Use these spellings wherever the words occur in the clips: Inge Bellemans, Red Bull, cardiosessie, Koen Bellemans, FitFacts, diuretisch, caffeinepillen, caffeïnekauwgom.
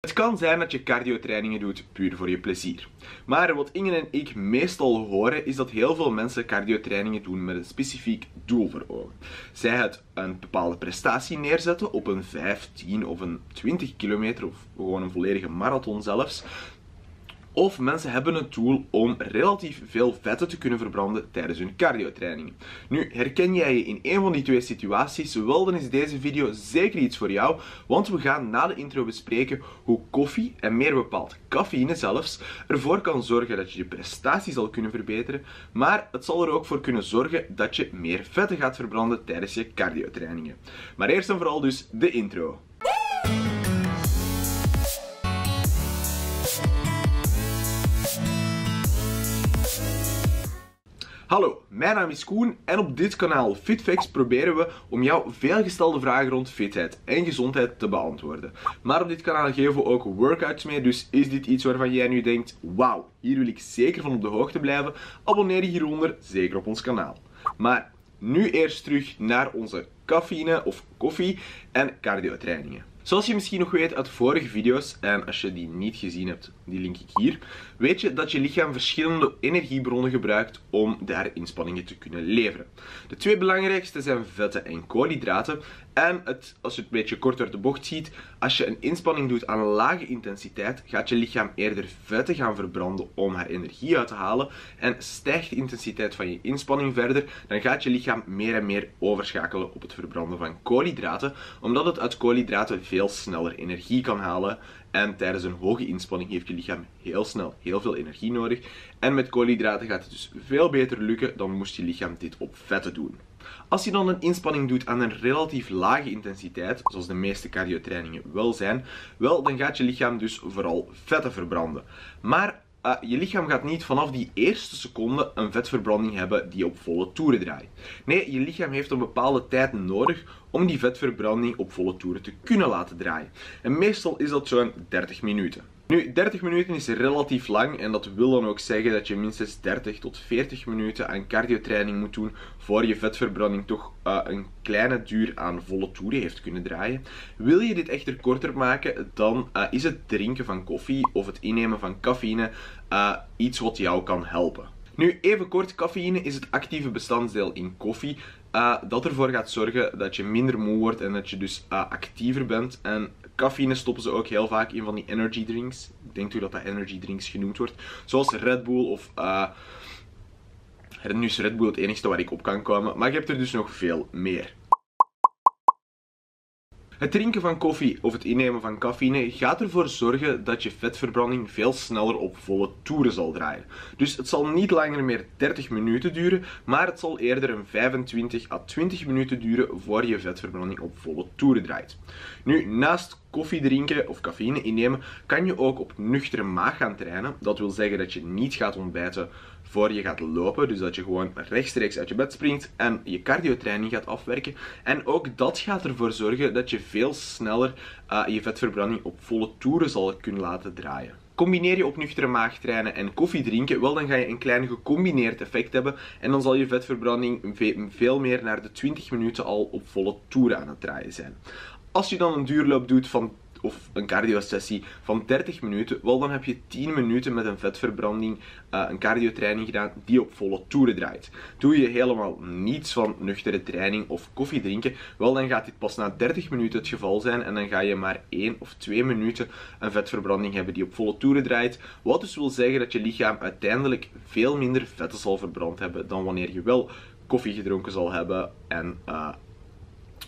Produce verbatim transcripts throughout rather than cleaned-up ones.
Het kan zijn dat je cardiotrainingen doet puur voor je plezier. Maar wat Inge en ik meestal horen is dat heel veel mensen cardiotrainingen doen met een specifiek doel voor ogen. Zij het een bepaalde prestatie neerzetten op een vijf, tien of een twintig kilometer of gewoon een volledige marathon zelfs. Of mensen hebben het doel om relatief veel vetten te kunnen verbranden tijdens hun cardiotrainingen. Nu, herken jij je in één van die twee situaties, wel dan is deze video zeker iets voor jou, want we gaan na de intro bespreken hoe koffie, en meer bepaald cafeïne zelfs, ervoor kan zorgen dat je je prestatie zal kunnen verbeteren, maar het zal er ook voor kunnen zorgen dat je meer vetten gaat verbranden tijdens je cardiotrainingen. Maar eerst en vooral dus de intro. Hallo, mijn naam is Koen en op dit kanaal FitFacts proberen we om jouw veelgestelde vragen rond fitheid en gezondheid te beantwoorden. Maar op dit kanaal geven we ook workouts mee, dus is dit iets waarvan jij nu denkt, wauw, hier wil ik zeker van op de hoogte blijven, abonneer je hieronder zeker op ons kanaal. Maar nu eerst terug naar onze cafeïne of koffie en cardiotrainingen. Zoals je misschien nog weet uit vorige video's, en als je die niet gezien hebt, die link ik hier, weet je dat je lichaam verschillende energiebronnen gebruikt om daar inspanningen te kunnen leveren. De twee belangrijkste zijn vetten en koolhydraten. En het, als je het een beetje kort uit de bocht ziet, als je een inspanning doet aan een lage intensiteit, gaat je lichaam eerder vetten gaan verbranden om haar energie uit te halen. En stijgt de intensiteit van je inspanning verder, dan gaat je lichaam meer en meer overschakelen op het verbranden van koolhydraten, omdat het uit koolhydraten veel Veel sneller energie kan halen. En tijdens een hoge inspanning heeft je lichaam heel snel heel veel energie nodig. En met koolhydraten gaat het dus veel beter lukken dan moest je lichaam dit op vetten doen. Als je dan een inspanning doet aan een relatief lage intensiteit, zoals de meeste cardiotrainingen wel zijn, wel dan gaat je lichaam dus vooral vetten verbranden. Maar Uh, je lichaam gaat niet vanaf die eerste seconde een vetverbranding hebben die op volle toeren draait. Nee, je lichaam heeft een bepaalde tijd nodig om die vetverbranding op volle toeren te kunnen laten draaien. En meestal is dat zo'n dertig minuten. Nu, dertig minuten is relatief lang en dat wil dan ook zeggen dat je minstens dertig tot veertig minuten aan cardiotraining moet doen voor je vetverbranding toch uh, een kleine duur aan volle toeren heeft kunnen draaien. Wil je dit echter korter maken, dan uh, is het drinken van koffie of het innemen van cafeïne uh, iets wat jou kan helpen. Nu, even kort, cafeïne is het actieve bestanddeel in koffie uh, dat ervoor gaat zorgen dat je minder moe wordt en dat je dus uh, actiever bent. En cafeïne stoppen ze ook heel vaak in van die energy drinks. Ik denk toch dat dat energy drinks genoemd wordt. Zoals Red Bull of... Uh, nu is Red Bull het enigste waar ik op kan komen, maar je hebt er dus nog veel meer. Het drinken van koffie of het innemen van cafeïne gaat ervoor zorgen dat je vetverbranding veel sneller op volle toeren zal draaien. Dus het zal niet langer meer dertig minuten duren, maar het zal eerder een vijfentwintig à twintig minuten duren voor je vetverbranding op volle toeren draait. Nu, naast koffie drinken of cafeïne innemen, kan je ook op nuchtere maag gaan trainen. Dat wil zeggen dat je niet gaat ontbijten voor je gaat lopen, dus dat je gewoon rechtstreeks uit je bed springt en je cardiotraining gaat afwerken. En ook dat gaat ervoor zorgen dat je veel sneller uh, je vetverbranding op volle toeren zal kunnen laten draaien. Combineer je op nuchtere maag trainen en koffie drinken, wel dan ga je een klein gecombineerd effect hebben en dan zal je vetverbranding veel meer naar de twintig minuten al op volle toeren aan het draaien zijn. Als je dan een duurloop doet van, of een cardiosessie van dertig minuten, wel dan heb je tien minuten met een vetverbranding, uh, een cardiotraining gedaan die op volle toeren draait. Doe je helemaal niets van nuchtere training of koffie drinken, wel dan gaat dit pas na dertig minuten het geval zijn en dan ga je maar één of twee minuten een vetverbranding hebben die op volle toeren draait. Wat dus wil zeggen dat je lichaam uiteindelijk veel minder vetten zal verbrand hebben dan wanneer je wel koffie gedronken zal hebben en... Uh,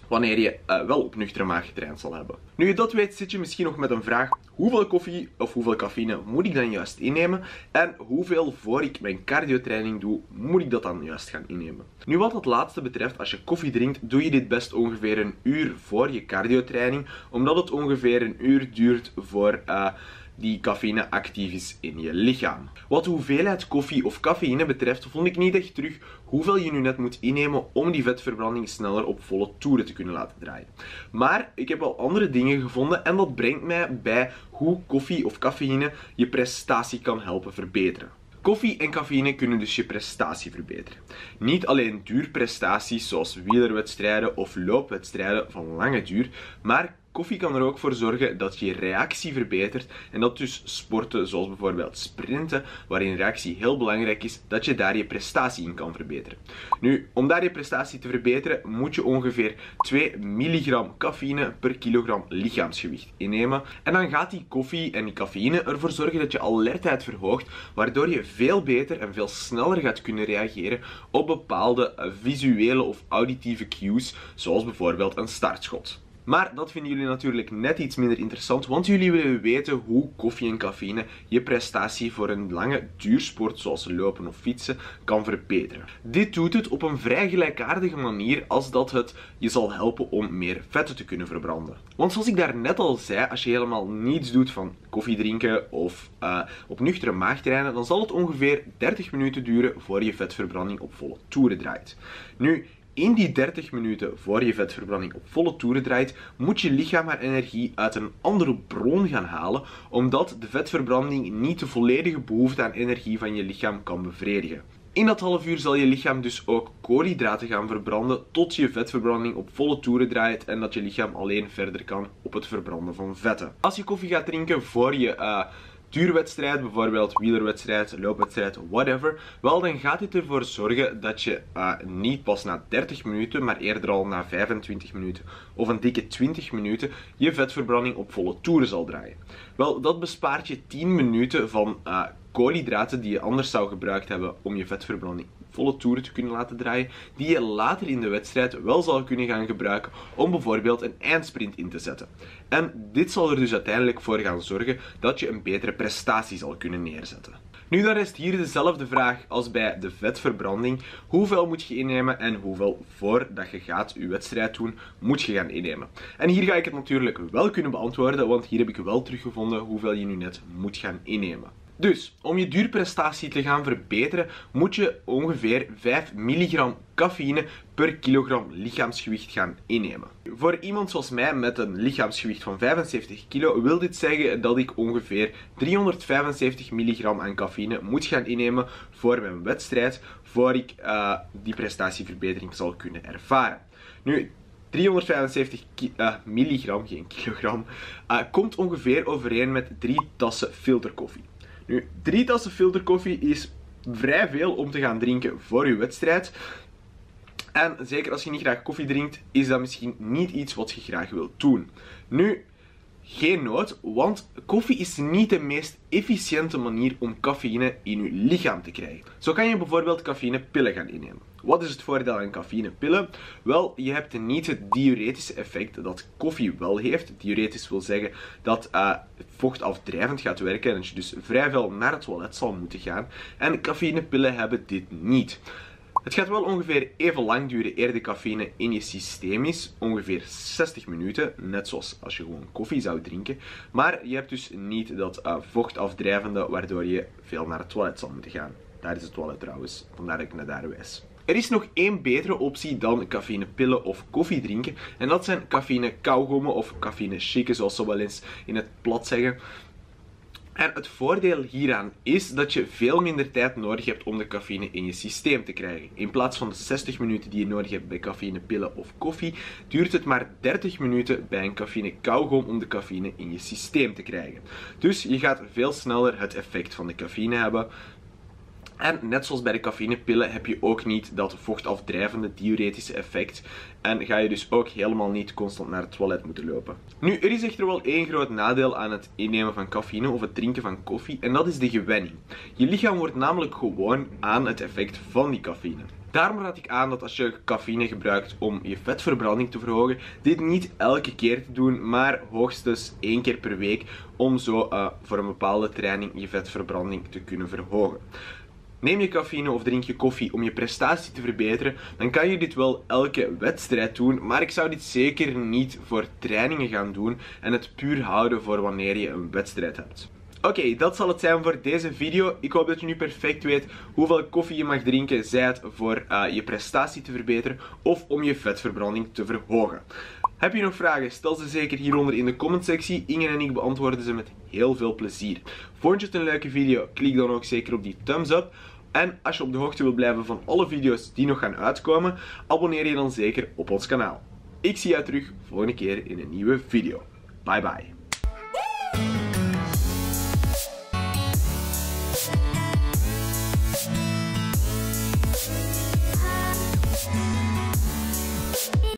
wanneer je uh, wel op nuchtere maag getraind zal hebben. Nu je dat weet, zit je misschien nog met een vraag. Hoeveel koffie of hoeveel cafeïne moet ik dan juist innemen? En hoeveel voor ik mijn cardiotraining doe, moet ik dat dan juist gaan innemen? Nu wat dat laatste betreft, als je koffie drinkt, doe je dit best ongeveer een uur voor je cardiotraining. Omdat het ongeveer een uur duurt voor... Uh, die cafeïne actief is in je lichaam. Wat de hoeveelheid koffie of cafeïne betreft, vond ik niet echt terug hoeveel je nu net moet innemen om die vetverbranding sneller op volle toeren te kunnen laten draaien. Maar ik heb al andere dingen gevonden en dat brengt mij bij hoe koffie of cafeïne je prestatie kan helpen verbeteren. Koffie en cafeïne kunnen dus je prestatie verbeteren. Niet alleen duurprestaties zoals wielerwedstrijden of loopwedstrijden van lange duur, maar Koffie kan er ook voor zorgen dat je reactie verbetert en dat dus sporten zoals bijvoorbeeld sprinten, waarin reactie heel belangrijk is, dat je daar je prestatie in kan verbeteren. Nu, om daar je prestatie te verbeteren moet je ongeveer twee milligram cafeïne per kilogram lichaamsgewicht innemen. En dan gaat die koffie en die cafeïne ervoor zorgen dat je alertheid verhoogt, waardoor je veel beter en veel sneller gaat kunnen reageren op bepaalde visuele of auditieve cues, zoals bijvoorbeeld een startschot. Maar dat vinden jullie natuurlijk net iets minder interessant, want jullie willen weten hoe koffie en cafeïne je prestatie voor een lange duursport zoals lopen of fietsen kan verbeteren. Dit doet het op een vrij gelijkaardige manier als dat het je zal helpen om meer vetten te kunnen verbranden. Want zoals ik daar net al zei, als je helemaal niets doet van koffie drinken of uh, op nuchtere maag trainen, dan zal het ongeveer dertig minuten duren voor je vetverbranding op volle toeren draait. Nu, in die dertig minuten voor je vetverbranding op volle toeren draait, moet je lichaam haar energie uit een andere bron gaan halen, omdat de vetverbranding niet de volledige behoefte aan energie van je lichaam kan bevredigen. In dat half uur zal je lichaam dus ook koolhydraten gaan verbranden tot je vetverbranding op volle toeren draait en dat je lichaam alleen verder kan op het verbranden van vetten. Als je koffie gaat drinken voor je uh, duurwedstrijd, bijvoorbeeld wielerwedstrijd, loopwedstrijd, whatever, wel dan gaat dit ervoor zorgen dat je uh, niet pas na dertig minuten, maar eerder al na vijfentwintig minuten of een dikke twintig minuten je vetverbranding op volle toeren zal draaien. Wel, dat bespaart je tien minuten van uh, koolhydraten die je anders zou gebruikt hebben om je vetverbranding volle toeren te kunnen laten draaien, die je later in de wedstrijd wel zal kunnen gaan gebruiken om bijvoorbeeld een eindsprint in te zetten. En dit zal er dus uiteindelijk voor gaan zorgen dat je een betere prestatie zal kunnen neerzetten. Nu, dan rest hier dezelfde vraag als bij de vetverbranding. Hoeveel moet je innemen en hoeveel voordat je gaat je wedstrijd doen moet je gaan innemen? En hier ga ik het natuurlijk wel kunnen beantwoorden, want hier heb ik wel teruggevonden hoeveel je nu net moet gaan innemen. Dus, om je duurprestatie te gaan verbeteren, moet je ongeveer vijf milligram cafeïne per kilogram lichaamsgewicht gaan innemen. Voor iemand zoals mij met een lichaamsgewicht van vijfenzeventig kilo wil dit zeggen dat ik ongeveer driehonderdvijfenzeventig milligram aan cafeïne moet gaan innemen voor mijn wedstrijd, voor ik uh, die prestatieverbetering zal kunnen ervaren. Nu, driehonderdvijfenzeventig milligram, geen kilogram, uh, komt ongeveer overeen met drie tassen filterkoffie. Nu, drie tassen filterkoffie is vrij veel om te gaan drinken voor je wedstrijd. En zeker als je niet graag koffie drinkt, is dat misschien niet iets wat je graag wilt doen. Nu, geen nood, want koffie is niet de meest efficiënte manier om cafeïne in je lichaam te krijgen. Zo kan je bijvoorbeeld cafeïnepillen gaan innemen. Wat is het voordeel aan cafeïnepillen? Wel, je hebt niet het diuretische effect dat koffie wel heeft. Diuretisch wil zeggen dat uh, vochtafdrijvend gaat werken en dat je dus vrij veel naar het toilet zal moeten gaan. En cafeïnepillen hebben dit niet. Het gaat wel ongeveer even lang duren eer de cafeïne in je systeem is. Ongeveer zestig minuten, net zoals als je gewoon koffie zou drinken. Maar je hebt dus niet dat uh, vochtafdrijvende waardoor je veel naar het toilet zal moeten gaan. Daar is het toilet trouwens, vandaar dat ik naar daar wijs. Er is nog één betere optie dan cafeïnepillen of koffie drinken. En dat zijn cafeïne-kauwgommen of cafeïne-chicken, zoals ze wel eens in het plat zeggen. En het voordeel hieraan is dat je veel minder tijd nodig hebt om de cafeïne in je systeem te krijgen. In plaats van de zestig minuten die je nodig hebt bij cafeïnepillen of koffie, duurt het maar dertig minuten bij een cafeïne-kauwgom om de cafeïne in je systeem te krijgen. Dus je gaat veel sneller het effect van de cafeïne hebben. En net zoals bij de cafeïnepillen heb je ook niet dat vochtafdrijvende diuretische effect. En ga je dus ook helemaal niet constant naar het toilet moeten lopen. Nu, er is echter wel één groot nadeel aan het innemen van cafeïne of het drinken van koffie. En dat is de gewenning. Je lichaam wordt namelijk gewoon aan het effect van die cafeïne. Daarom raad ik aan dat als je cafeïne gebruikt om je vetverbranding te verhogen, dit niet elke keer te doen, maar hoogstens één keer per week. Om zo uh, voor een bepaalde training je vetverbranding te kunnen verhogen. Neem je cafeïne of drink je koffie om je prestatie te verbeteren, dan kan je dit wel elke wedstrijd doen, maar ik zou dit zeker niet voor trainingen gaan doen en het puur houden voor wanneer je een wedstrijd hebt. Oké, okay, dat zal het zijn voor deze video. Ik hoop dat je nu perfect weet hoeveel koffie je mag drinken, zij het voor uh, je prestatie te verbeteren of om je vetverbranding te verhogen. Heb je nog vragen? Stel ze zeker hieronder in de commentsectie. Inge en ik beantwoorden ze met heel veel plezier. Vond je het een leuke video? Klik dan ook zeker op die thumbs up. En als je op de hoogte wil blijven van alle video's die nog gaan uitkomen, abonneer je dan zeker op ons kanaal. Ik zie jou terug volgende keer in een nieuwe video. Bye bye.